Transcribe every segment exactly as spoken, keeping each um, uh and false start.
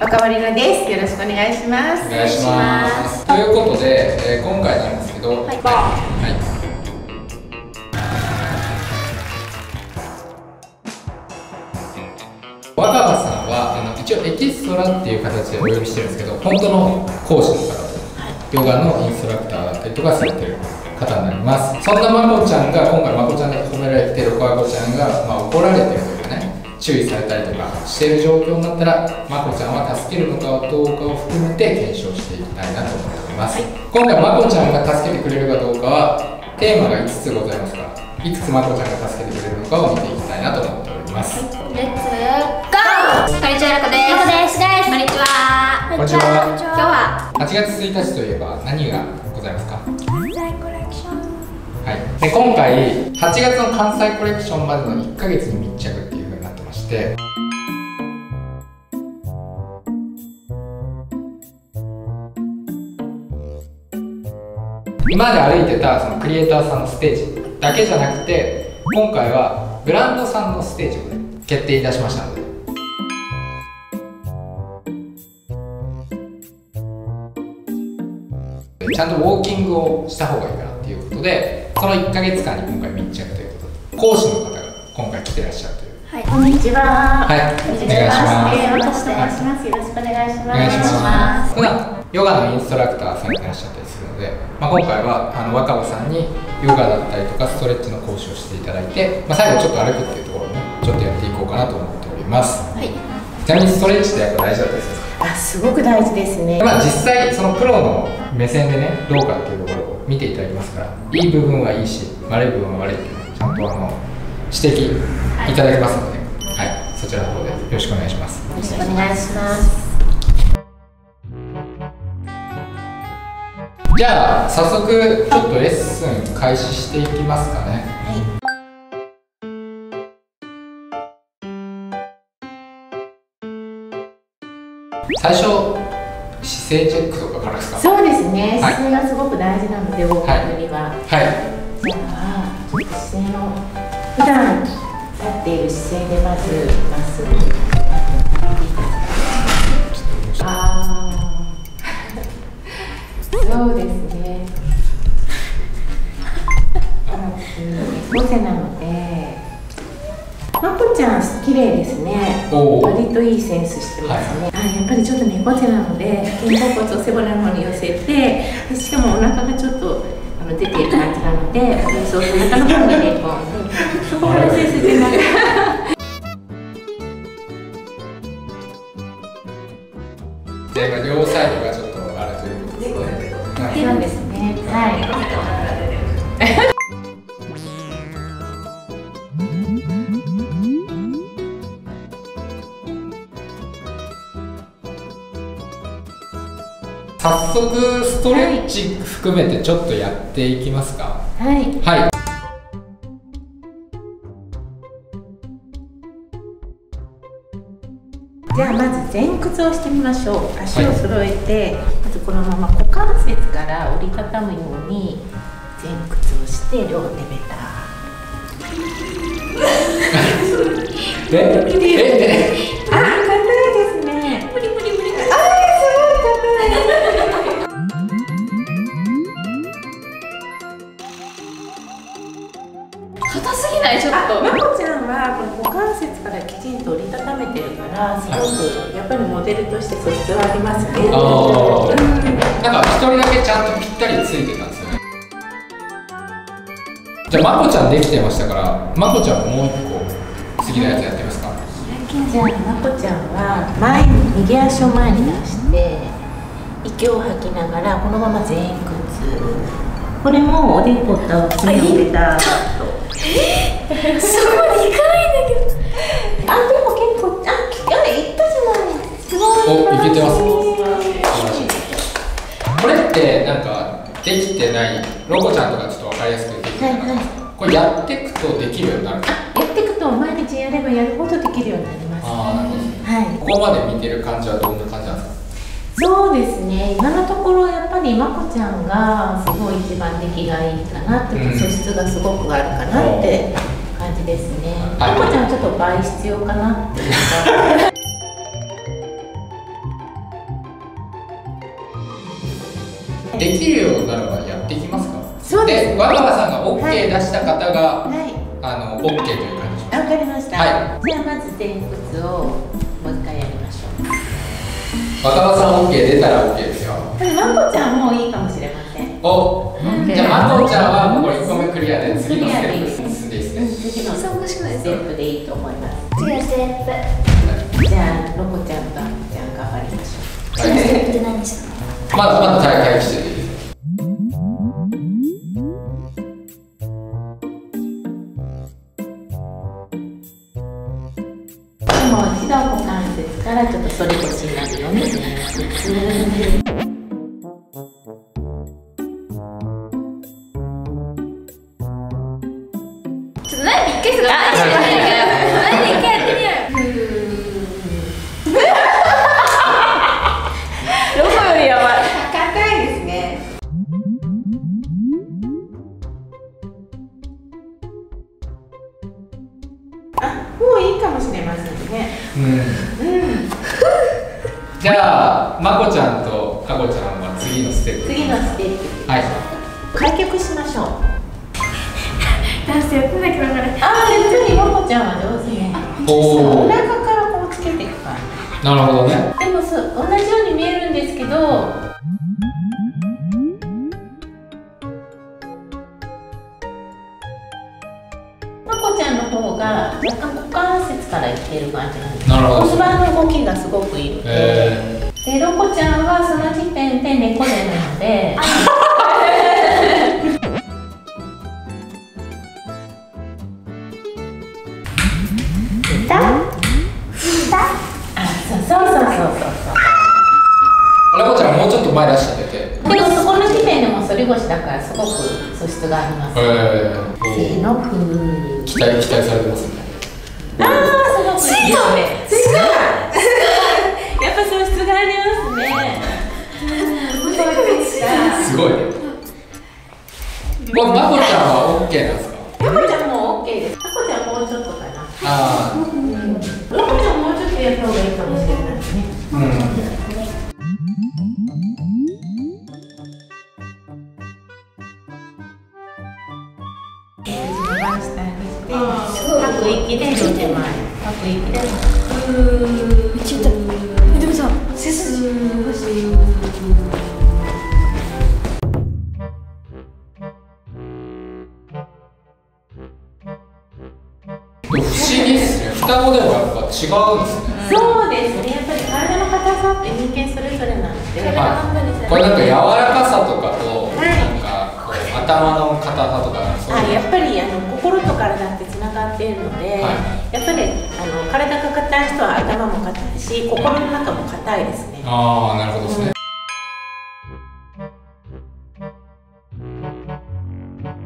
若葉りのです。よろしくお願いします。お願いします。ということで、えー、今回なんですけど、はい。はい若葉さんはあの一応エキストラっていう形でお呼びしてるんですけど、本当の講師の方とヨガのインストラクターだったりとかされてる方になります。そんなまこちゃんが今回まこちゃんが褒められてる和子ちゃんが、まあ、怒られてるというかね、注意されたりとかしてる状況になったらまこちゃんは助けるのかどうかを含めて検証していきたいなと思っています。はい、今回まこちゃんが助けてくれるかどうかはテーマがいつつございますから、いくつまこちゃんが助けてくれるのかを見ていきたいなと思っております。はい、こんにちは、らこです。こんにちは。こんにちは。今日ははちがつついたちといえば何がございますか？関西コレクション。はい。で今回はちがつの関西コレクションまでのいっかげつに密着っていう風になってまして。今まで歩いてたそのクリエイターさんのステージだけじゃなくて、今回はブランドさんのステージをね決定いたしましたので。ちゃんとウォーキングをした方がいいかなっていうことで、そのいっかげつかんに今回密着ということで、講師の方が今回来てらっしゃるという。はい、こんにちは。はい、お願いします。よろしくお願いします。よろしくお願いします。普段ヨガのインストラクターさんにいらっしゃったりするので、まあ今回はあの若葉さんにヨガだったりとかストレッチの講師をしていただいて、まあ最後ちょっと歩くっていうところも、ね、ちょっとやっていこうかなと思っております。はい。ちなみにストレッチってやっぱ大事だったりするんですか？あ、すごく大事ですね。まあ実際そのプロの目線でねどうかっていうところを見ていただきますから、いい部分はいいし悪い部分は悪いっていうのをちゃんとあの指摘いただきますので、はい、はい、そちらの方でよろしくお願いします。よろしくお願いします。じゃあ早速ちょっとレッスン開始していきますかね。はい。最初姿勢チェックとかからですか？そうですね。姿勢がすごく大事なので、ウォーキングには。はい。じゃあ姿勢の普段立っている姿勢でまずまっすぐ。ああ。そうですね。猫背なので。まこちゃん綺麗ですね。割といいセンスしてますね。はい、あ、やっぱりちょっと猫背なので肩甲骨を背骨の方に寄せて、しかもお腹がちょっとあの出ている感じなので、およそお腹の方にねこうそこから先生でながら両サイドがちょっとあるということですね。そうですね。はい。早速ストレッチ含めてちょっとやっていきますか。はい、はい、じゃあまず前屈をしてみましょう。足を揃えて、はい、まずこのまま股関節から折りたたむように前屈をして、両手ベタえええモデルとして素質はありますね。なんか一人だけちゃんとぴったりついてたんですよね。じゃあまこちゃんできてましたから、まこちゃんもう一個次のやつやってますか。じゃあまこちゃんは前に右足を前に出して息を吐きながら、このまま前屈、これもおでこを爪を入れたとえっ、そこに行かないんだけどあ、でも結構、あ、行ったじゃない。お、いけてます。これってなんかできてないロコちゃんとかちょっとわかりやすくできてない、はい、これやっていくとできるようになる。やっていくと毎日やればやるほどできるようになります。あー、はい、ここまで見てる感じはどんな感じなんですか？そうですね、今のところやっぱりまこちゃんがすごい一番出来がいいかなって、うん、素質がすごくあるかなって感じですね。まこちゃんちょっと倍必要かなっていうかきるようならばやっていきますか。そうですね。で、わがわさんが OK 出した方が、はい、あの OK という感じします。わかりました。はい、じゃあまず前屈をもう一回やりましょう。わがわさん OK 出たら OK ですよ。これまこちゃんもういいかもしれません。お、じゃあまこちゃんはもういっこめクリアで次のステップ進んでいいですね。次のステップでいいと思います。次のステップ、じゃあロコちゃんとあこちゃん頑張りましょう。次のステップって何したの？まだまだ大会してる。でもひど股関節からちょっと反り腰になるようにします。ちょっと何で一回する？何で一回やってみようよ。じゃあまこちゃんとかこちゃんは次のステップ、次のステップ、はい、開脚しましょう。ダンスやってんだけどこれ、ああ別にまこちゃんは上手ね。お腹からこうつけていくから。なるほどね。でもそう同じように見えるんですけど、方が若干股関節からいってる感じなんです。骨盤の動きがすごくいいので、でロコちゃんはその時点で猫背なのでいた？いた？あ、そうそうそうそうそう。ロコちゃんもうちょっと前出してて、でもそこの時点でも反り腰だからすごく素質があります。せーの、ふー期待期待されてますね。ああ、すごい。すごい。やっぱ素質がありますね。すごい。まこちゃんはオッケーなんですか？まこちゃんもオッケーです。まこちゃんもうちょっとかな。ああ。まこちゃんもうちょっとやった方がいいかもしれないですね。うん。吐く息で上手前、吐く息で前。うー、ちょっと。でもさ、背筋動かしていい。不思議ですね。双子でもやっぱ違うんですね。そうですね。やっぱり体の硬さって人間それぞれなんで。これなんか柔らかさとかと、なんかこう頭の硬さとか。あ、やっぱりあの心と体ってつながっているので、はい、やっぱりあの体が硬い人は頭も硬いし、心の中も硬いですね。ああ、なるほどですね。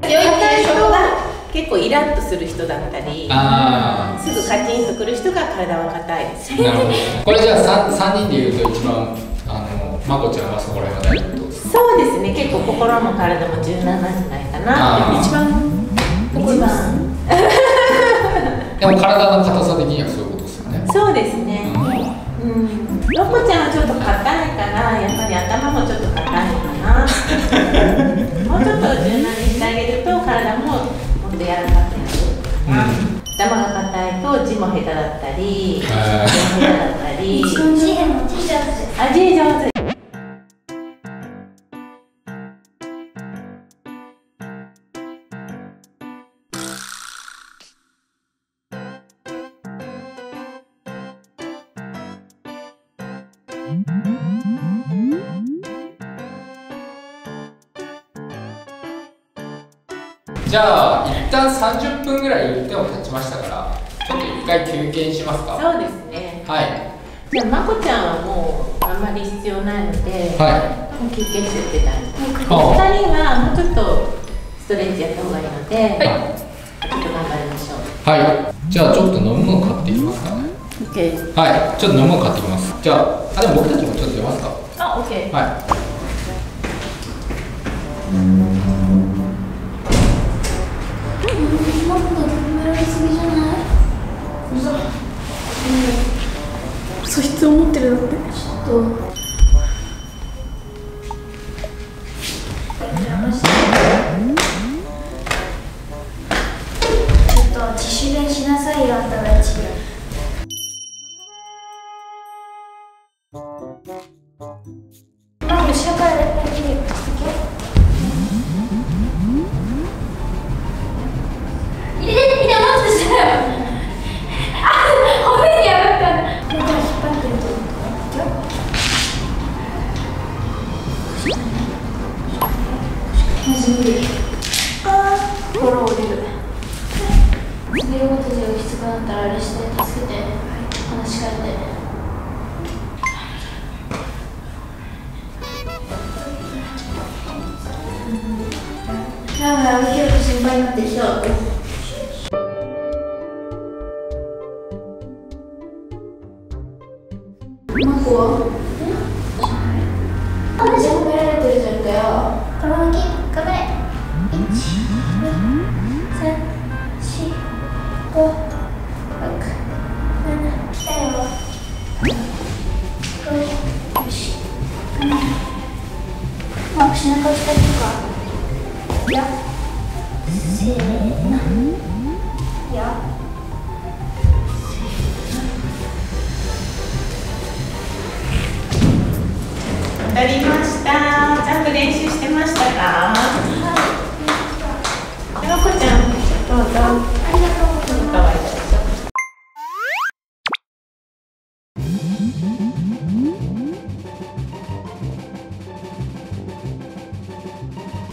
強い人は結構イラッとする人だったり、あすぐカチンとくる人が体は硬いですね。なるほど。これじゃあ 3, 3人で言うと一番あのまこちゃんはそこら辺が大丈夫ですか？そうですね。結構心も体も柔軟なんじゃないかな。一番一番。でも体の硬さ的にはそういうことですよね。そうですね。うん。ロコちゃんはちょっと硬いから、やっぱり頭もちょっと硬いかな。もうちょっと柔軟にしてあげると、体ももっと柔らかくなる。うん。頭が硬いと字も下手だったり、下手だったり。字も字も字上手。あ、字上手。じゃあ一旦さんじゅっぷんぐらい手を経ちましたから、ちょっと一回休憩しますか。そうですね。はい。じゃあまこちゃんはもうあんまり必要ないので、はい、もう休憩してって大丈夫。ふたりはもうちょっとストレッチやった方がいいので、はい、ちょっと頑張りましょう。はい。じゃあちょっと飲み物買っていきますかね。OK。 はい、ちょっと飲み物買ってきます。じゃあ、あでも僕たちもちょっと出ますか。あ、OK。 はい。もっと褒められすぎじゃない？うざ。うん。素質を持ってるだって。ちょっと。こ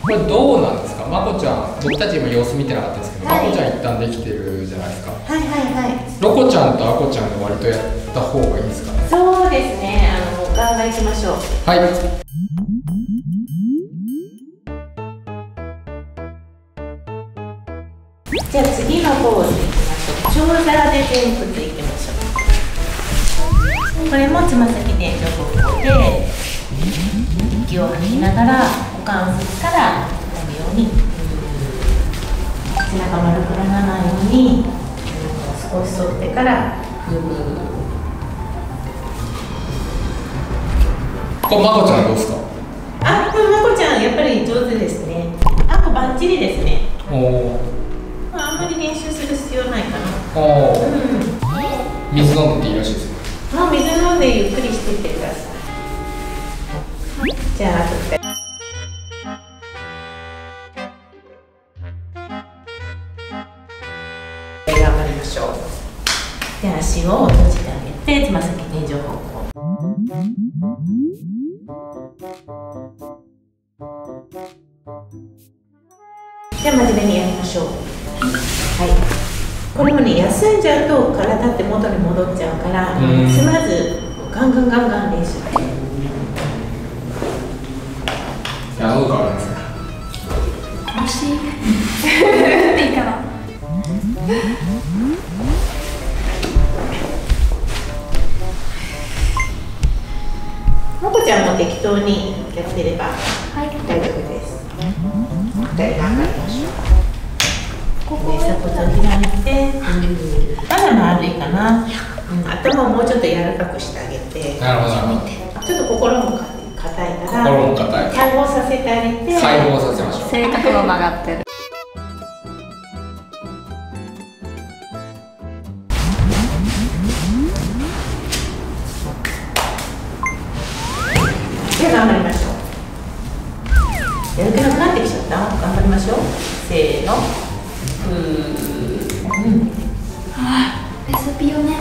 れどうなんですか、まこちゃん、僕たち今様子見てなかったですけど、はい、まこちゃん一旦できてるじゃないですか。はいはいはい。ロコちゃんとあこちゃんで割とやった方がいいですかね。そうですね、あの、お考えしましょう。はい。じゃあ次のポーズいきましょう。長座で前屈いきましょう。これもつま先でちょこで息を吐きながら。股関節からこのように背中丸くならないように少し反ってからグーグー。これまこちゃんどうですか？あ、これまこちゃんやっぱり上手ですね。あ、これバッチリですね。おまあ、あんまり練習する必要ないかな。おお、うん、水飲んでいいらしいですね。あ、水飲んでゆっくりしていってください。じゃああとふたり。で、足を閉じてあげて、つま先天井方向。で、真面目にやりましょう。はい。これもね、休んじゃうと体って元に戻っちゃうから、休まずガンガンガンガン練習。やろうかな。楽しい。いいかな。まこちゃんも適当にやってれば大丈夫です。ふたり頑張りましょう。ここで鎖骨を開いて、まだ丸いかな、うん、頭をもうちょっと柔らかくしてあげて、なるほど、ちょっと心も硬いから心も硬い解放させてあげて、解放させましょう。性格も曲がってる。頑張りましょう。やる気なくなってきちゃった。頑張りましょう。せーの。うーん。ああ、レスピオね。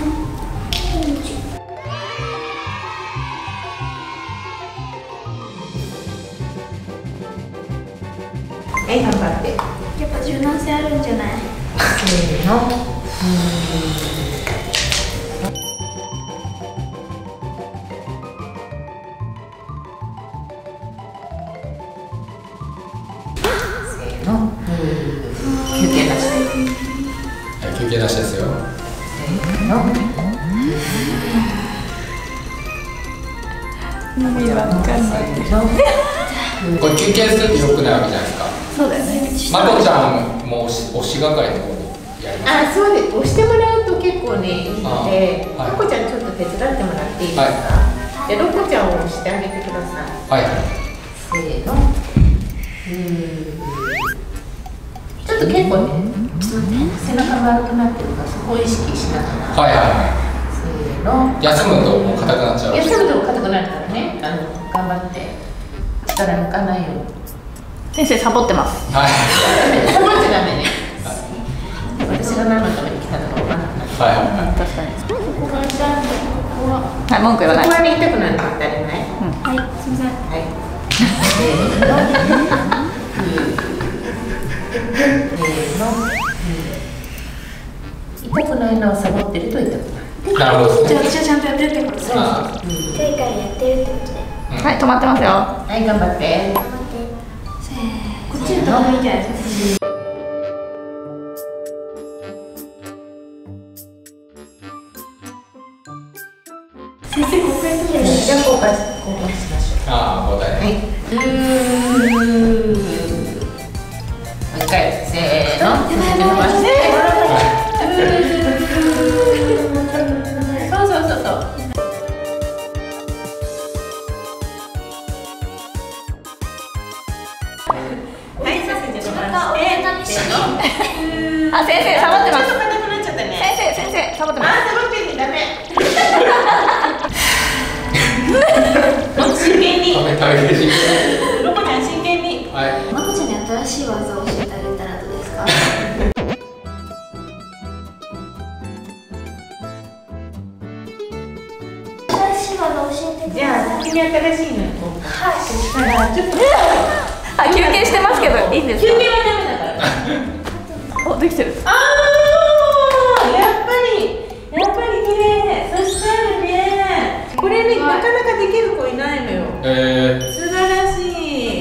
はい、頑張って。やっぱ柔軟性あるんじゃない？せーの。うーん。受け出しですよ。これ休憩するって良くないわけじゃないですか。そうだよね。まこちゃんも押し係の方にやります。あ、そうです。押してもらうと結構ねいいので、まこちゃんちょっと手伝ってもらっていいですか。じゃあロコちゃんを押してあげてください。はい、せーの。ちょっと結構ね、背中が悪くなってるから、そこを意識しながら。はいはいはい。せーの。休むともう硬くなっちゃう。休むと硬ないからね、あの頑張って力抜かないように。先生サボってます。はいサボっちゃダメね。私が何のために来たのか分からない。はいはいはい、確かに。ここが痛いんで、ここははい、文句言わない。ここに痛くなるの当たり前。はい、すみません。はい痛くないのをサボってると痛くない。なるほど。じゃあ私はちゃんとやってるってことですね。前回やってるってことで。はい、止まってますよ。はい、頑張って。頑張って。せー、こっちの方がいいんじゃないですか。先生、公開するよね。じゃあ公開、公開しましょう。ああ、交代。はい。うーん。もう一回、せーの。やばいやばい。あ、先生サボってます。先生、先生サボってます。あ、サボってんね、ダメ。もう真剣に。ロコちゃん真剣に。はい。まこちゃんに新しい技を教えてあげたらどうですか？新しい技を教えてください。じゃあ先に新しいのにこう。はい。ちょっと。あ、休憩してますけどいいんですか？休憩はダメだから。お、できてる。ああ、やっぱりやっぱり綺麗。そしたらね、これね、なかなかできる子いないのよ。えー、素晴らし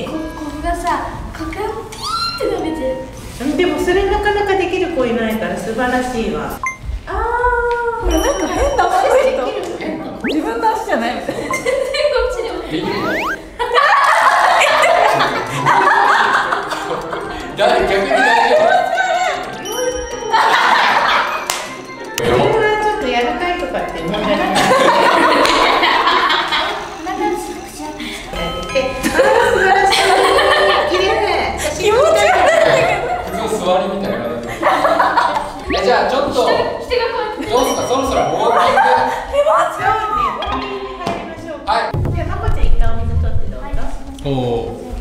い。ここがさ、ここがピーって伸びてる。でもそれなかなかできる子いないから素晴らしいわ。ああ、これなんか変な足。自分の足じゃないみたいな。全然こっちでもできる。誰逆に誰。じゃあちょっとどうすか、そろそろもう一回入りましょうか。はい、じゃあまこちゃん一回お水取ってどうぞ。おお、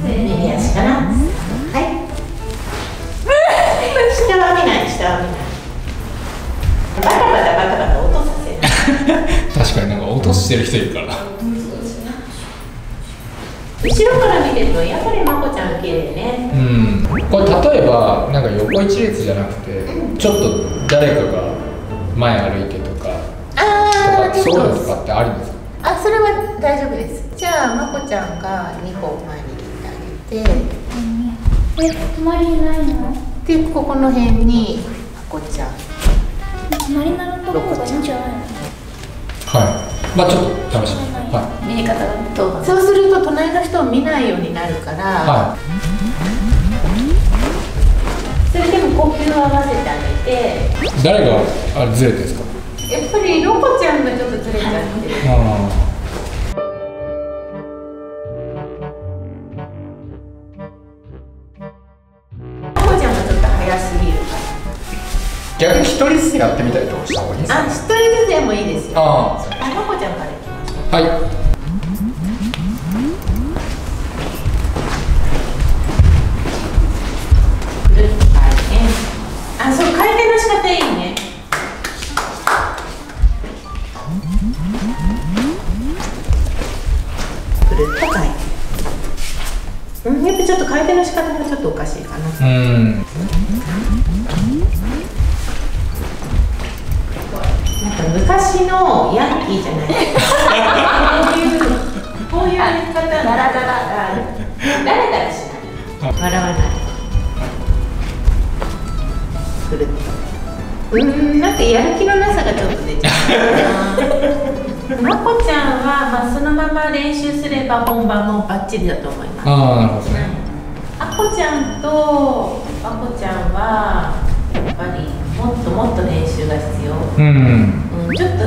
右足かな。はい、下は見ない、下は見ない。バタバタバタバタ音させる。確かになんか音してる人いるから。後ろから見てるとやっぱりまこちゃん綺麗ね。うん、これ例えばなんか横一列じゃなくて、うん、ちょっと誰かが前歩いてとかあーとかそういうのとかってあるんですか？あ、それは大丈夫です。じゃあまこちゃんがにこ前に行ってあげて、え、隣にないの？で、ここの辺にまこちゃん、隣のとこがいいんじゃないの？はい、まあちょっと試します。はい、見え方がどう？そうすると隣の人を見ないようになるから、はい、それでも呼吸を合わせてあげて。誰があれずれてですか？やっぱりロコちゃんがちょっとずれちゃってる。あ逆に一人ずつやってみたりとかした方がいいですか？あ、一人ずつでもいいですよ。ああ、まこちゃんからいきましょう。はい。ぐるっと回転。あ、そう、回転の仕方いいね。ぐるっと回転。うん、やっぱちょっと回転の仕方がちょっとおかしいかな。うん。昔のヤンキーじゃない。こういうこういうやり方、ダラダラダラダラしない。笑わない。くるっと。うん、なんかやる気のなさがちょっと出ちゃうかな。まこちゃんはまあそのまま練習すれば本番もバッチリだと思います。ああ、なるほどね。あこちゃんとまこちゃんはやっぱりもっともっと練習が必要。うん。ちょっと、あ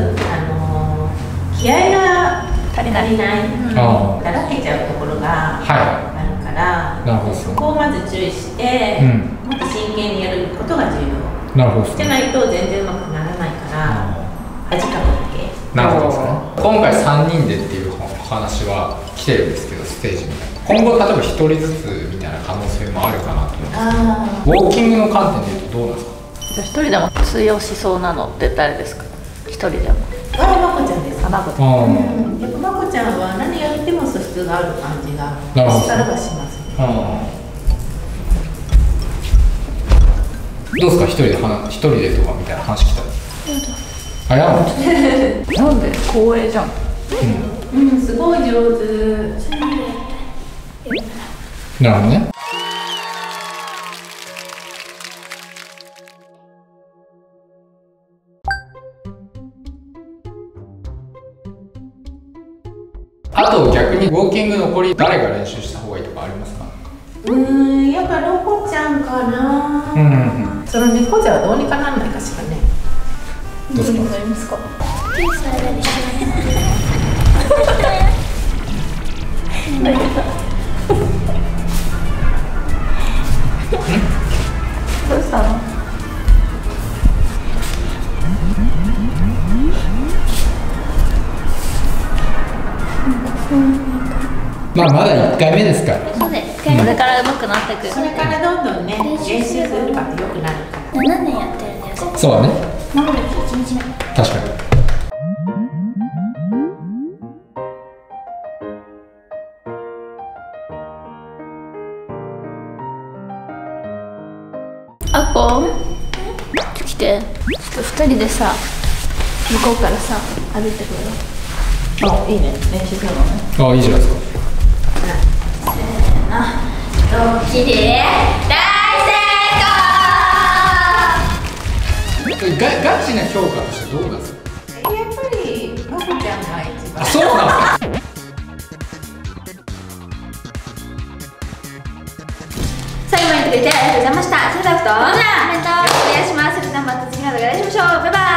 のー、気合が足りない、だらけちゃうところがあるから、はい、そこをまず注意して、うん、もっと真剣にやることが重要。なるほど。じゃないと全然うまくならないから。味覚だけ。なるほどですね。今回さんにんでっていう話は来てるんですけど、ステージみたいな、今後例えばひとりずつみたいな可能性もあるかなと思って。ウォーキングの観点で言うとどうなんですか？じゃあひとりでも通用しそうなのって誰ですか？ひとりでもあれまこちゃんです。あ、まこちゃん。うん、まこちゃんは何やっても素質がある感じが力がしますね。どうですか、一人で話、一人でとかみたいな話来た。あ、やん。なんで、光栄じゃん。うん、うん、すごい上手。なるほどね。あと逆にウォーキング残り、誰が練習した方がいいとかありますか？うん、やっぱロコちゃんかな。うん。その猫じゃどうにかならないかしらね。どうなりますか？どうしたの？まあまだいっかいめですから。これから上手くなっていく。これからどんどんね、練習するかってよくなるから。ななねんやってるんだよ。そうだね。ななねんいちにちめ。確かに。あっこ、ちょっと来て。ちょっとふたりでさ、向こうからさ、歩いてくるよ。あ、いいね。練習するのね。あ、いいじゃないですか。ドッキリ大成功。ガチな評価としてどうなんですか？やっぱりまこちゃんが一番。そうなんですか？最後まで見てくれてありがとうございました。それではどうなお願いします。それではまた次の動画でお会いしましょう。バイバイ。